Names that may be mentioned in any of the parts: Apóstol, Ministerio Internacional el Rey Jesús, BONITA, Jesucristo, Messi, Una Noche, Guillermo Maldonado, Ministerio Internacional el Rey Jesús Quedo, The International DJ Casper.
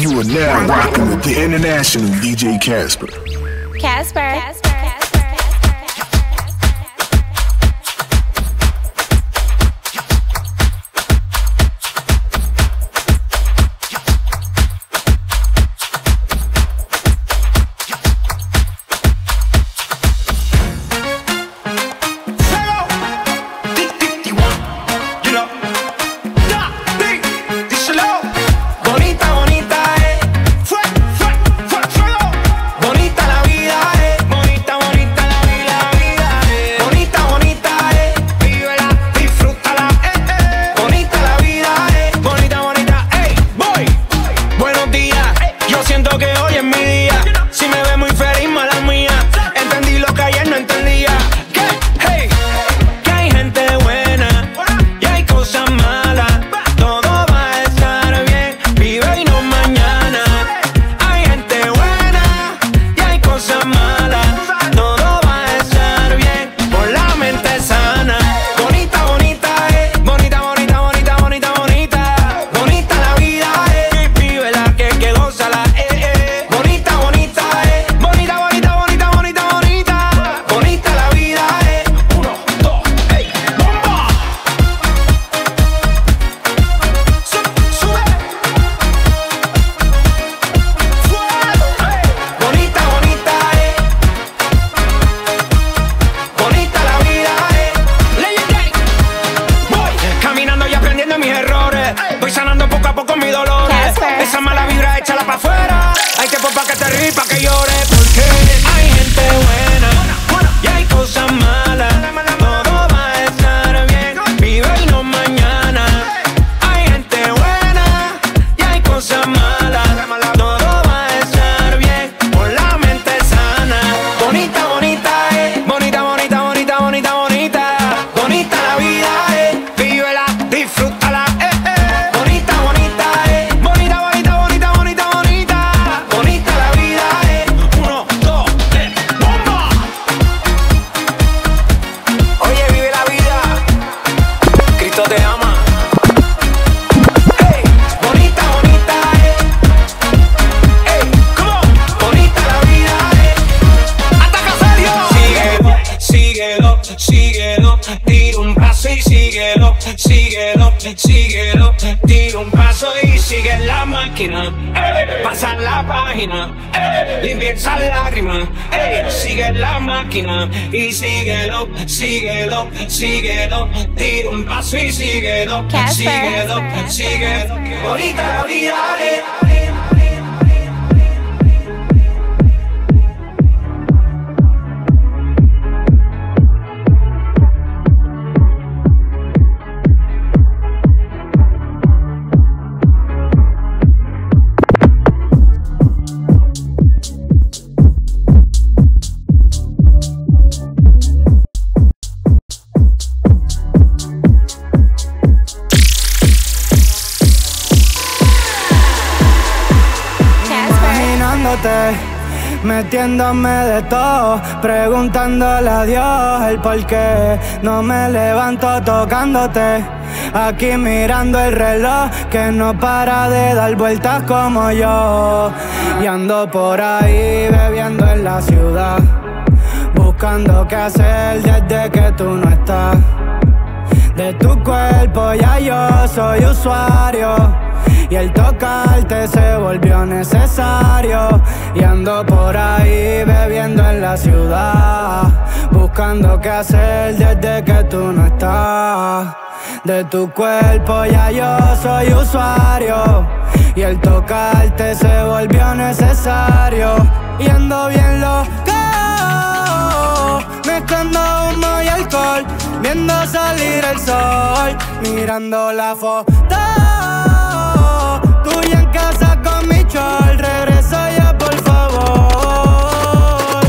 You are now rocking with the International DJ Casper. Y síguelo, síguelo, síguelo, tira un paso y síguelo, síguelo, síguelo. Bonita la vida, metiéndome de todo, preguntándole a Dios el porqué. No me levanto tocándote, aquí mirando el reloj que no para de dar vueltas como yo. Y ando por ahí bebiendo en la ciudad, buscando qué hacer desde que tú no estás. De tu cuerpo ya yo soy usuario, y el tocarte se volvió necesario. Y ando por ahí bebiendo en la ciudad, buscando qué hacer desde que tú no estás. De tu cuerpo ya yo soy usuario, y el tocarte se volvió necesario. Y ando bien loco, mezclando humo y alcohol, viendo salir el sol, mirando la foto tuya en casa con mi chol. Regresa ya, por favor,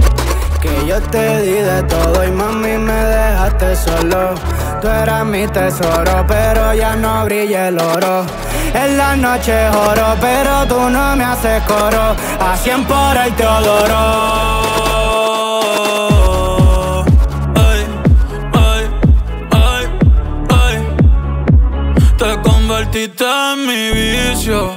que yo te di de todo y mami me dejaste solo. Tú eras mi tesoro, pero ya no brilla el oro. En la noche oro, pero tú no me haces coro. A 100 por el Teodoro. Te convertiste en mi vicio,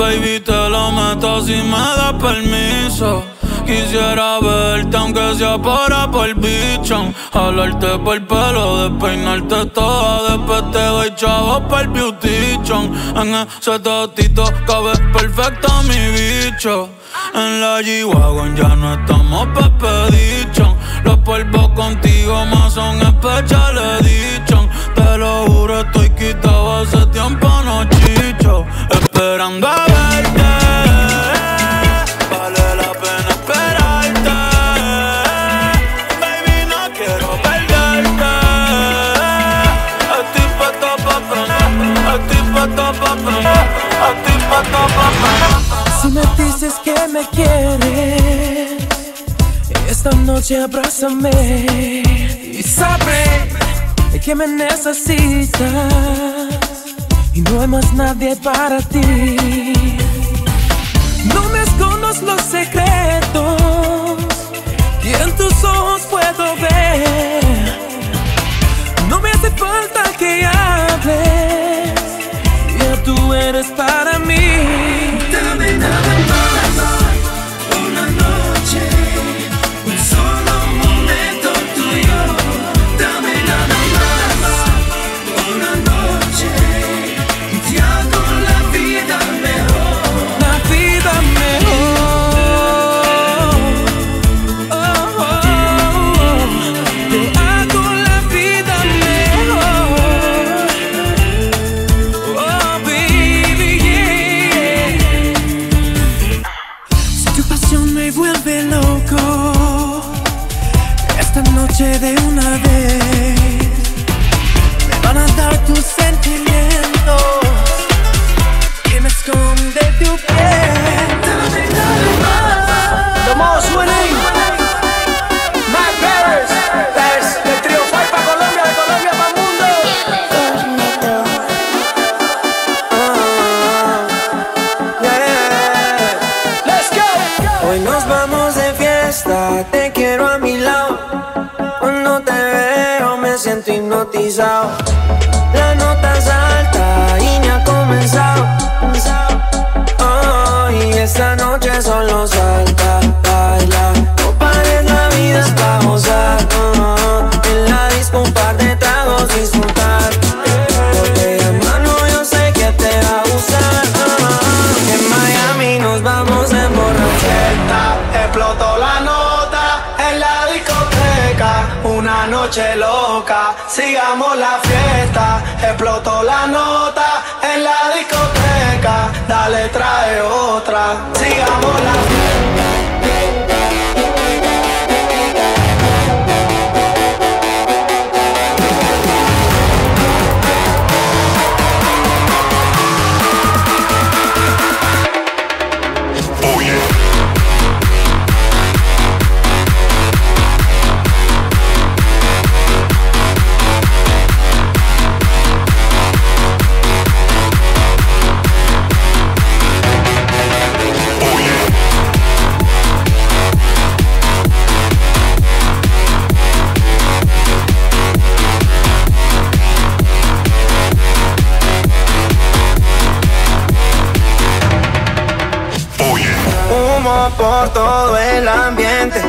Baby, te lo meto si me das permiso. Quisiera verte aunque sea para por bichón. Jalarte por el pelo, despeinarte toda. Después te doy chavos para el beautychon. En ese totito cabe perfecto mi bicho. En la G-Wagon ya no estamos pa' pedichón. Los polvos contigo más son special edition. Te lo juro, estoy quitado hace tiempo, no chicho. Esperando a verte. Si me dices que me quieres, esta noche abrázame y sabré que me necesitas y no hay más nadie para ti. No me escondas los secretos que en tus ojos puedo ver. No me hace falta que hables, ya tú eres para mí. Dame nada más, una noche, un solo momento tuyo. Dame nada más, una noche, y te hago la vida mejor. La vida mejor, oh, oh, oh. Te hago la vida mejor, oh baby, yeah. Me vuelve loco esta noche de una vez. Me van a dar tus sentimientos que me esconde tu piel. The most winning, my brothers. That's the trio fight pa' Colombia, de Colombia pa' mundo. Hoy nos vamos de fiesta, te quiero a mi lado. Cuando te veo me siento hipnotizado. La nota es alta y ya ha comenzado. Oh, y esta noche solo salta, baila. No pares, la vida es pa' gozar. En la disco un par de tragos disfrutar. Porque hermano yo sé que te va a gustar. En Miami nos vamos a emborrachar. Explotó la nota en la discoteca, una noche loca, sigamos la fiesta. Explotó la nota en la discoteca, dale trae otra, sigamos la fiesta. Oh yeah. Por todo el ambiente,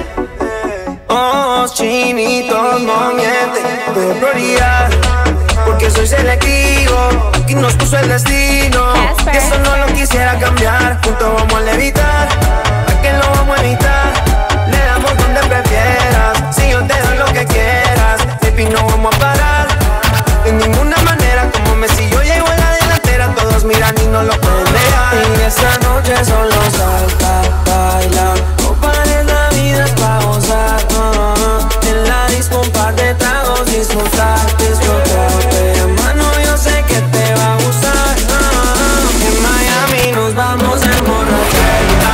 ojos chinitos no mienten. Doy prioridad porque soy selectivo, y nos puso el destino. Que eso no lo quisiera cambiar. Juntos vamos a levitar, ¿a qué lo vamos a evitar? Le damos donde prefieras, si yo te doy lo que quieras. Baby, no vamos a parar de ninguna manera. Como Messi yo llego a la delantera, todos miran y no lo pueden dejar. Y esta noche solo salta. En Miami nos vamos a emborrachar.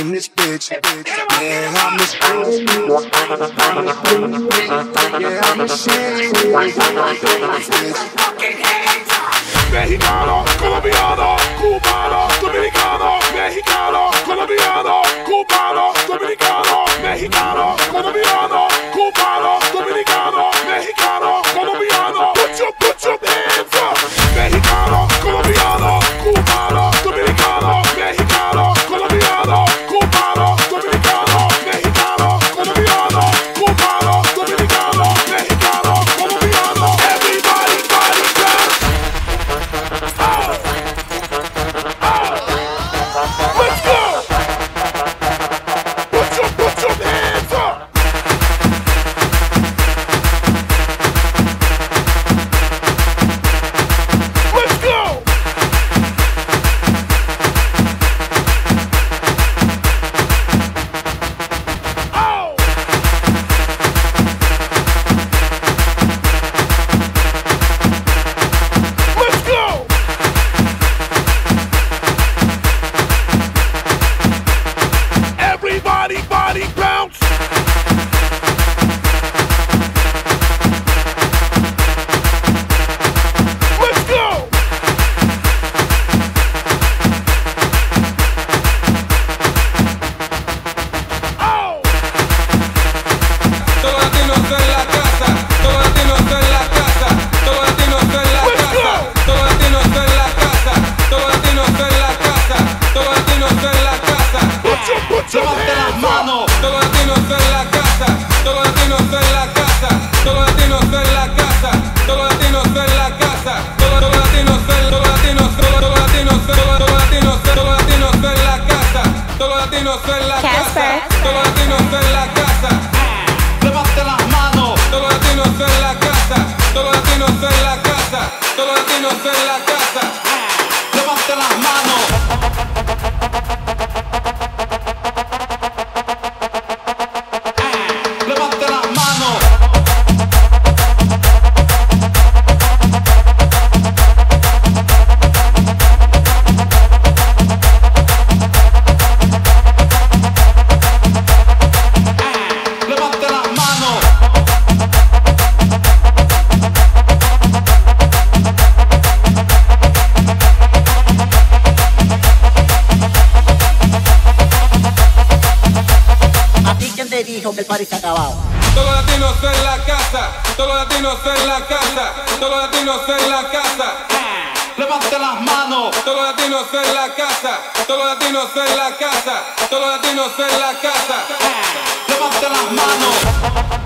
in this bitch. Yeah, I'm this bitch. Yeah, I'm a shit. Mexicano, Colombiano, Cubano, Dominicano, Mexicano, Colombiano, Cubano, Dominicano, Mexicano, Colombiano, Cubano, Dominicano, Mexicano, Colombiano. Put your hands up. Mexicano, Colombiano, Cubano, Dominicano, Mexicano, Colombiano, Cubano, Dominicano, Mexicano, Colombiano, Cubano, Dominicano, Mexicano, Colombiano. Everybody, body, down. Out. Out. Let's go. Put your hands up. Todos los latinos en la casa, levanta las manos.